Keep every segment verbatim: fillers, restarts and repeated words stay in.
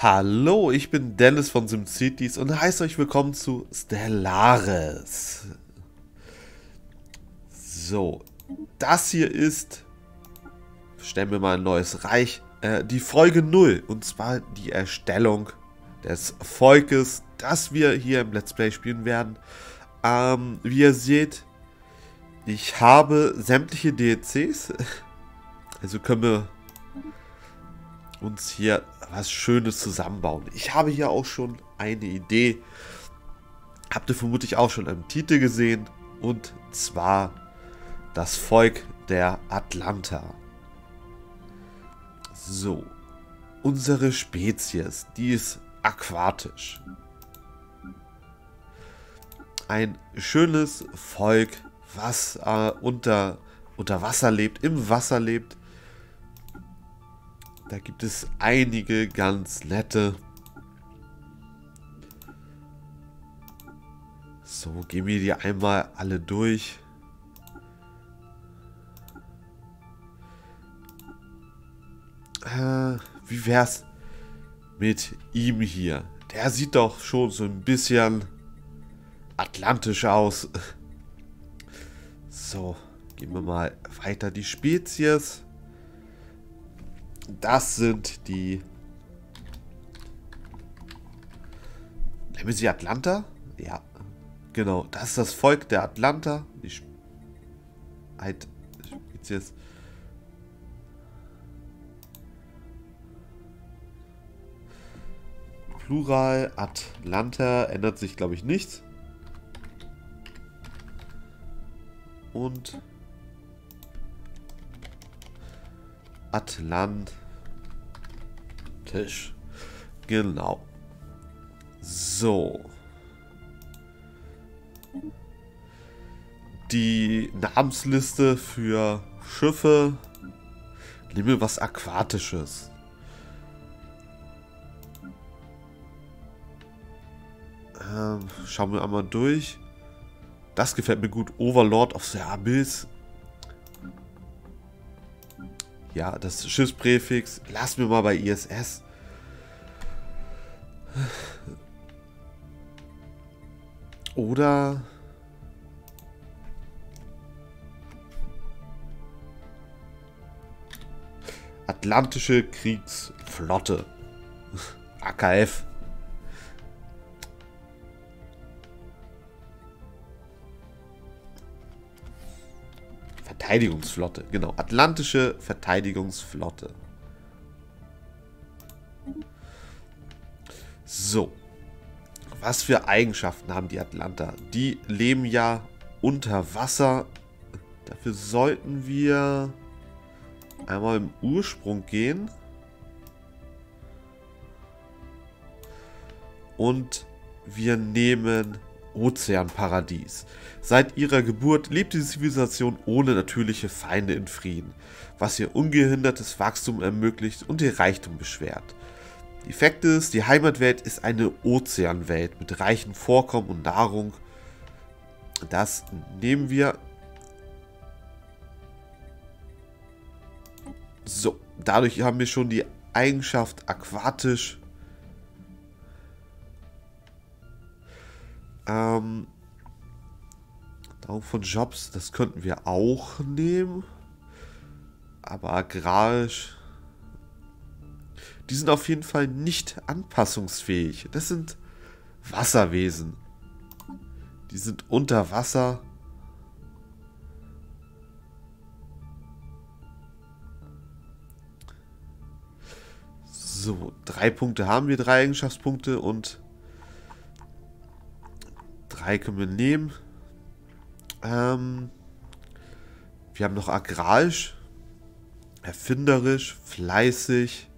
Hallo, ich bin Dennis von SimCities und heiße euch willkommen zu Stellaris. So, das hier ist, stellen wir mal ein neues Reich, äh, die Folge null. Und zwar die Erstellung des Volkes, das wir hier im Let's Play spielen werden. Ähm, wie ihr seht, ich habe sämtliche D L Cs, also können wir uns hier was Schönes zusammenbauen. Ich habe hier auch schon eine Idee. Habt ihr vermutlich auch schon einen Titel gesehen. Und zwar das Volk der Atlanter. So. Unsere Spezies, die ist aquatisch. Ein schönes Volk, was äh, unter, unter Wasser lebt, im Wasser lebt. Da gibt es einige ganz nette. So, gehen wir die einmal alle durch. Äh, wie wär's mit ihm hier? Der sieht doch schon so ein bisschen atlantisch aus. So, gehen wir mal weiter. Die Spezies. Das sind die... Nennen wir sie Atlanter? Ja, genau. Das ist das Volk der Atlanter. Die Spezies. Plural Atlanter. Ändert sich, glaube ich, nichts. Und... Atlantisch. Genau. So. Die Namensliste für Schiffe. Nehmen wir was Aquatisches. Ähm, schauen wir einmal durch. Das gefällt mir gut. Overlord of the Abyss. Ja, das Schiffspräfix. Lassen wir mal bei I S S. Oder... Atlantische Kriegsflotte. A K F. Verteidigungsflotte, genau. Atlantische Verteidigungsflotte. So. Was für Eigenschaften haben die Atlanter? Die leben ja unter Wasser. Dafür sollten wir einmal im Ursprung gehen. Und wir nehmen... Ozeanparadies. Seit ihrer Geburt lebt die Zivilisation ohne natürliche Feinde in Frieden, was ihr ungehindertes Wachstum ermöglicht und ihr Reichtum beschwert. Die Effekt ist, die Heimatwelt ist eine Ozeanwelt mit reichen Vorkommen und Nahrung. Das nehmen wir. So, dadurch haben wir schon die Eigenschaft aquatisch. Ähm, Daumen von Jobs, das könnten wir auch nehmen. Aber agrarisch. Die sind auf jeden Fall nicht anpassungsfähig. Das sind Wasserwesen. Die sind unter Wasser. So, drei Punkte haben wir, drei Eigenschaftspunkte und... drei können wir nehmen. Ähm, wir haben noch agrarisch, erfinderisch, fleißig,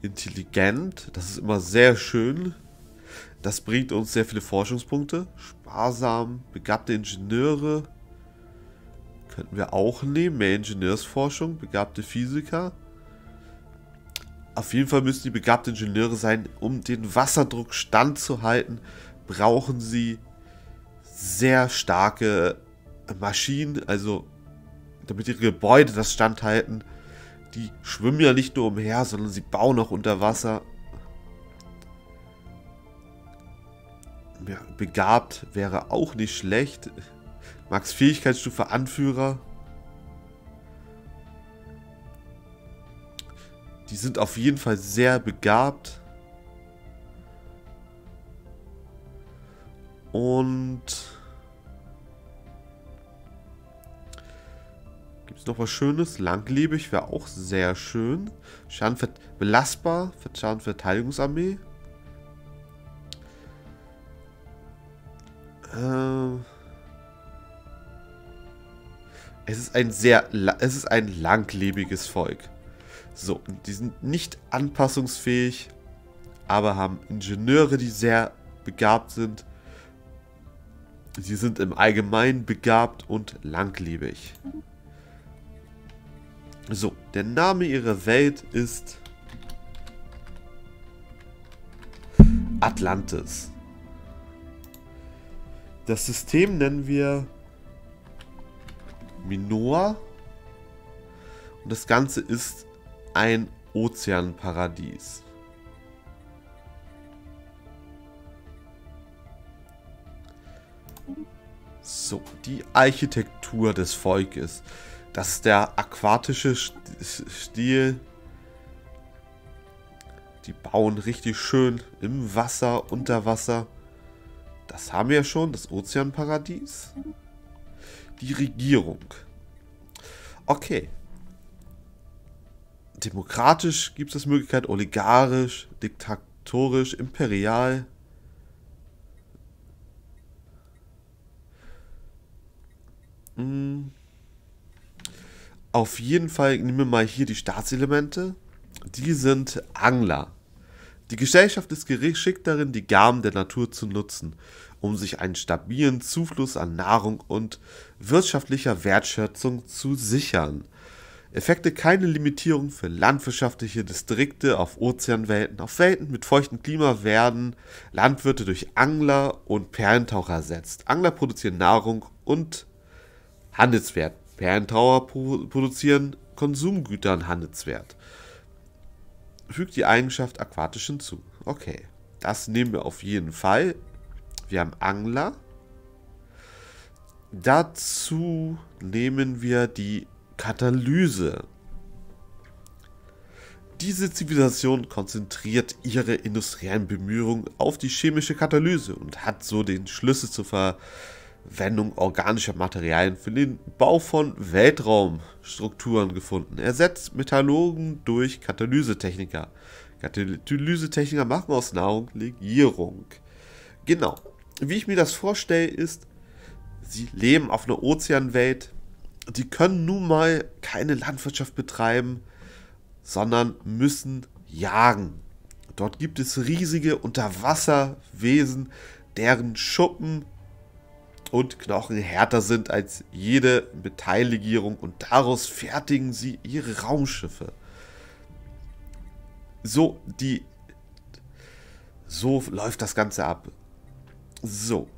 intelligent. Das ist immer sehr schön. Das bringt uns sehr viele Forschungspunkte. Sparsam, begabte Ingenieure. Könnten wir auch nehmen. Mehr Ingenieursforschung, begabte Physiker. Auf jeden Fall müssen die begabten Ingenieure sein, um den Wasserdruck standzuhalten. Brauchen sie sehr starke Maschinen, also damit ihre Gebäude das standhalten. Die schwimmen ja nicht nur umher, sondern sie bauen auch unter Wasser. Begabt wäre auch nicht schlecht. Max Fähigkeitsstufe Anführer. Die sind auf jeden Fall sehr begabt. Und gibt es noch was Schönes? Langlebig wäre auch sehr schön. Schaden belastbar. Schaden Verteidigungsarmee. Es ist ein sehr, es ist ein langlebiges Volk. So, die sind nicht anpassungsfähig, aber haben Ingenieure, die sehr begabt sind. Sie sind im Allgemeinen begabt und langlebig. So, der Name ihrer Welt ist Atlantis. Das System nennen wir Minoa. Und das Ganze ist ein Ozeanparadies. So, die Architektur des Volkes. Das ist der aquatische Stil. Die bauen richtig schön im Wasser, unter Wasser. Das haben wir ja schon, das Ozeanparadies. Die Regierung. Okay. Demokratisch gibt es Möglichkeit, oligarisch, diktatorisch, imperial. Mhm. Auf jeden Fall nehmen wir mal hier die Staatselemente. Die sind Angler. Die Gesellschaft ist geschickt darin, die Gaben der Natur zu nutzen, um sich einen stabilen Zufluss an Nahrung und wirtschaftlicher Wertschätzung zu sichern. Effekte keine Limitierung für landwirtschaftliche Distrikte auf Ozeanwelten. Auf Welten mit feuchtem Klima werden Landwirte durch Angler und Perlentaucher ersetzt. Angler produzieren Nahrung und Handelswert. Perlentaucher produzieren Konsumgüter und Handelswert. Fügt die Eigenschaft aquatisch hinzu. Okay, das nehmen wir auf jeden Fall. Wir haben Angler. Dazu nehmen wir die Katalyse. Diese Zivilisation konzentriert ihre industriellen Bemühungen auf die chemische Katalyse und hat so den Schlüssel zur Verwendung organischer Materialien für den Bau von Weltraumstrukturen gefunden. Ersetzt Metallurgen durch Katalysetechniker. Katalysetechniker machen aus Nahrung Legierung. Genau. Wie ich mir das vorstelle, ist, sie leben auf einer Ozeanwelt. Die können nun mal keine Landwirtschaft betreiben, sondern müssen jagen. Dort gibt es riesige Unterwasserwesen, deren Schuppen und Knochen härter sind als jede Metalllegierung und daraus fertigen sie ihre Raumschiffe. So, die, so läuft das Ganze ab. So,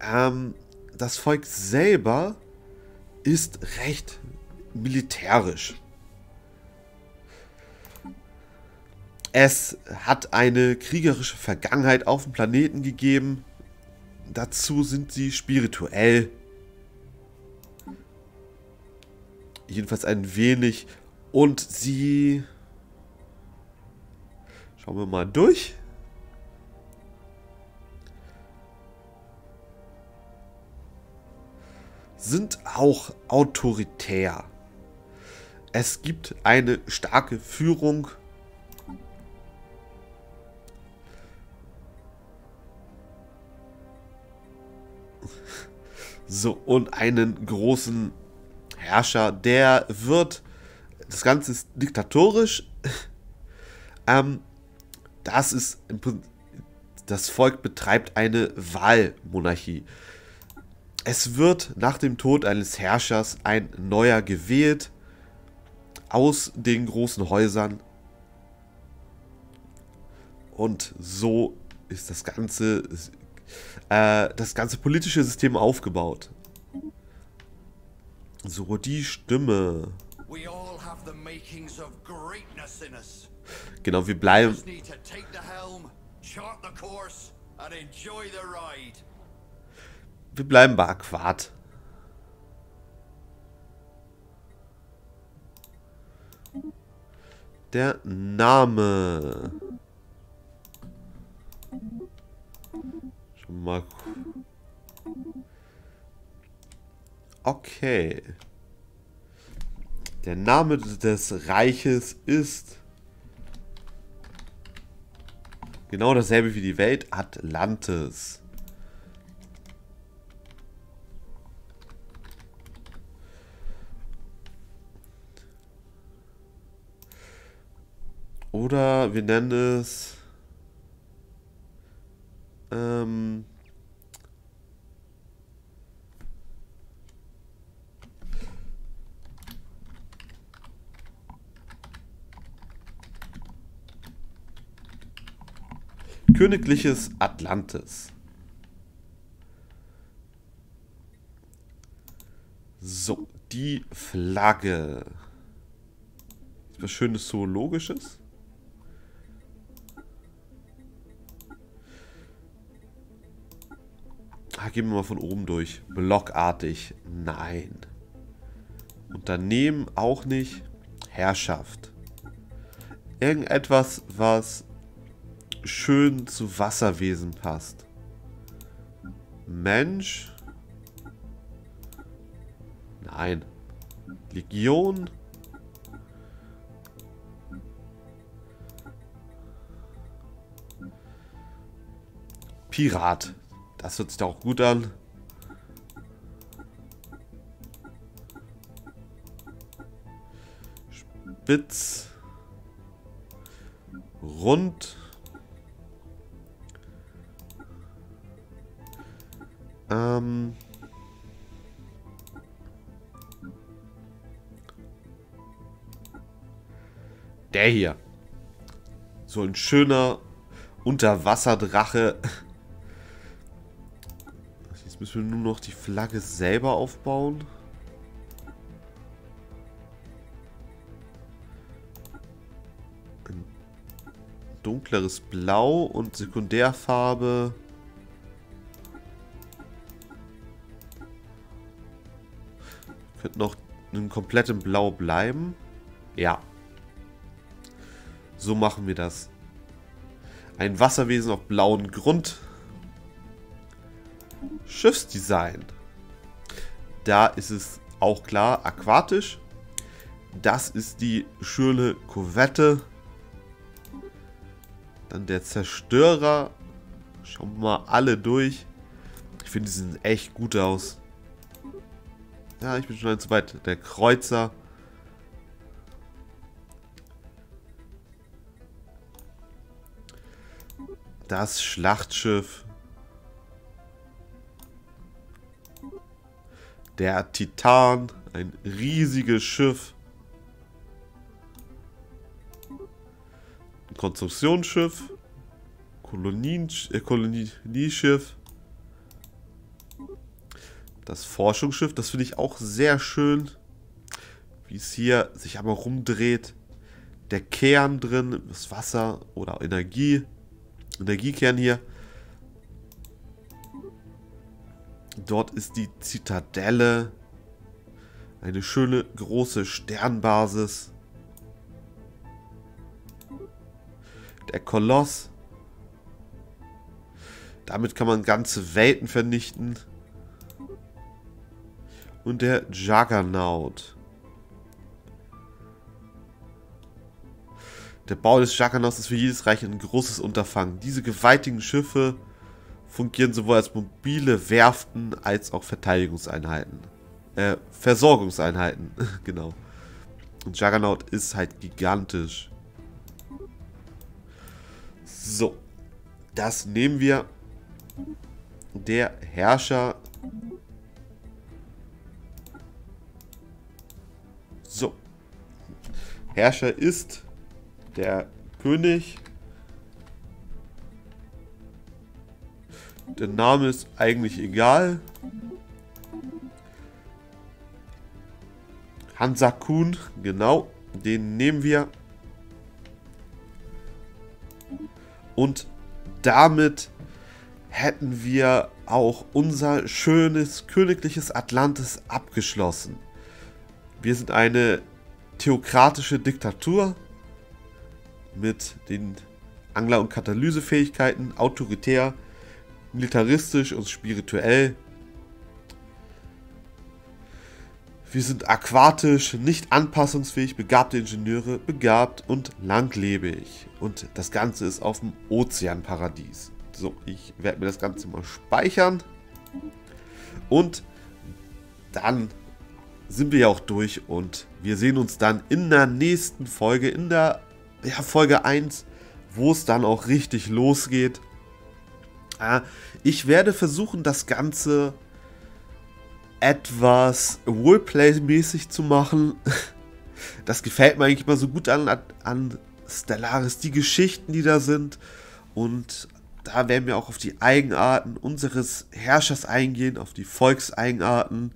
ähm, das Volk selber ist recht militärisch. Es hat eine kriegerische Vergangenheit auf dem Planeten gegeben. Dazu sind sie spirituell, jedenfalls ein wenig, und sie, schauen wir mal durch, sind auch autoritär. Es gibt eine starke Führung. So, und einen großen Herrscher, der wird, das Ganze ist diktatorisch, ähm, das ist, das Volk betreibt eine Wahlmonarchie. Es wird nach dem Tod eines Herrschers ein neuer gewählt, aus den großen Häusern, und so ist das Ganze... das ganze politische System aufgebaut. So, die Stimme. Genau, wir bleiben and enjoy the ride. Wir bleiben bei Aquat. Der Name. Schon mal. Okay. Der Name des Reiches ist genau dasselbe wie die Welt, Atlantis. Oder wir nennen es ähm, Königliches Atlantis. So, die Flagge. Ist was Schönes Zoologisches? Gehen wir mal von oben durch. Blockartig. Nein. Unternehmen auch nicht. Herrschaft. Irgendetwas, was schön zu Wasserwesen passt. Mensch. Nein. Legion. Pirat. Das hört sich doch auch gut an. Spitz. Rund. Ähm. Der hier. So ein schöner Unterwasserdrache. Müssen wir nur noch die Flagge selber aufbauen? Ein dunkleres Blau und Sekundärfarbe. Könnte noch in komplettem Blau bleiben. Ja. So machen wir das. Ein Wasserwesen auf blauem Grund. Schiffsdesign. Da ist es auch klar, aquatisch. Das ist die schöne Korvette. Dann der Zerstörer. Schauen wir mal alle durch. Ich finde, die sehen echt gut aus. Ja, ich bin schon zu weit. Der Kreuzer. Das Schlachtschiff. Der Titan, ein riesiges Schiff. Ein Konstruktionsschiff. Kolonien, äh, Kolonieschiff. Das Forschungsschiff, das finde ich auch sehr schön. Wie es hier sich aber rumdreht. Der Kern drin, das Wasser oder Energie. Energiekern hier. Dort ist die Zitadelle, eine schöne große Sternbasis. Der Koloss. Damit kann man ganze Welten vernichten. Und der Juggernaut. Der Bau des Juggernauts ist für jedes Reich ein großes Unterfangen. Diese gewaltigen Schiffe fungieren sowohl als mobile Werften als auch Verteidigungseinheiten. Äh, Versorgungseinheiten, genau. Und Juggernaut ist halt gigantisch. So, das nehmen wir. Der Herrscher. So. Herrscher ist der König. Der Name ist eigentlich egal. Hansa Kuhn, genau, den nehmen wir. Und damit hätten wir auch unser schönes königliches Atlantis abgeschlossen. Wir sind eine theokratische Diktatur mit den Angler- und Katalysefähigkeiten, autoritär, militaristisch und spirituell. Wir sind aquatisch, nicht anpassungsfähig, begabte Ingenieure, begabt und langlebig. Und das Ganze ist auf dem Ozeanparadies. So, ich werde mir das Ganze mal speichern. Und dann sind wir ja auch durch und wir sehen uns dann in der nächsten Folge, in der ja, Folge eins, wo es dann auch richtig losgeht. Äh, ich werde versuchen, das Ganze etwas Roleplay-mäßig zu machen. Das gefällt mir eigentlich mal so gut an, an Stellaris, die Geschichten, die da sind. Und da werden wir auch auf die Eigenarten unseres Herrschers eingehen, auf die Volkseigenarten.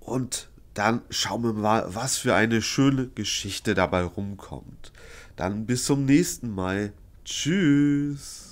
Und dann schauen wir mal, was für eine schöne Geschichte dabei rumkommt. Dann bis zum nächsten Mal. Tschüss.